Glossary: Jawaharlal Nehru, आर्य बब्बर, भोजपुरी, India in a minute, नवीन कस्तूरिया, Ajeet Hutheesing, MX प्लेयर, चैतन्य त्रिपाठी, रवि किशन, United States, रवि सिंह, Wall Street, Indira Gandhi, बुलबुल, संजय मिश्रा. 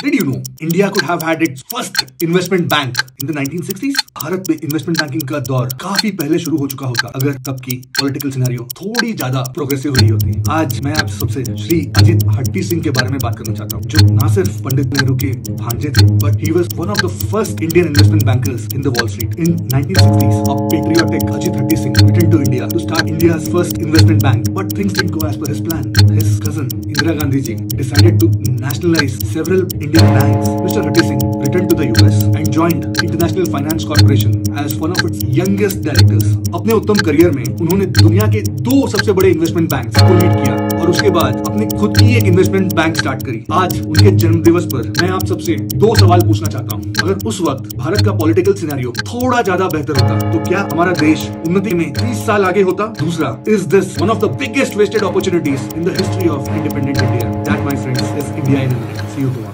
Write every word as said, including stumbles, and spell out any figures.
Did you know India could have had its first investment bank in the nineteen sixties? Bharat में investment banking का दौर काफी पहले शुरू हो चुका होता अगर तब की पॉलिटिकल सिनेरियो थोड़ी ज्यादा प्रोग्रेसिव रही होती। आज मैं आप सबसे श्री अजीत हट्टी सिंह के बारे में बात करना चाहता हूँ, जो न सिर्फ पंडित नेहरू के भांजे थे but he was one of the first Indian investment bankers in the Wall Street. In nineteen sixties a patriotic Ajeet Hutheesing returned to India to start India's first investment bank, but things didn't go as per his plan. His cousin Indira Gandhi ji decided to nationalize several Indian banks. Mister Hutheesing returned to the U S and joined International Finance Corporation as one of its youngest directors. अपने उत्तम career में उन्होंने दुनिया के दो सबसे बड़े investment banks को लीड किया और उसके बाद अपने खुद की एक इन्वेस्टमेंट बैंक स्टार्ट करी। आज उनके जन्म दिवस पर मैं आप सबसे दो सवाल पूछना चाहता हूँ। अगर उस वक्त भारत का पॉलिटिकल सिनेरियो थोड़ा ज्यादा बेहतर होता तो क्या हमारा देश उन्नति में तीस साल आगे होता? दूसरा, is this one of the biggest wasted opportunities in the history of independent India? That my friends is India in a minute. See you tomorrow.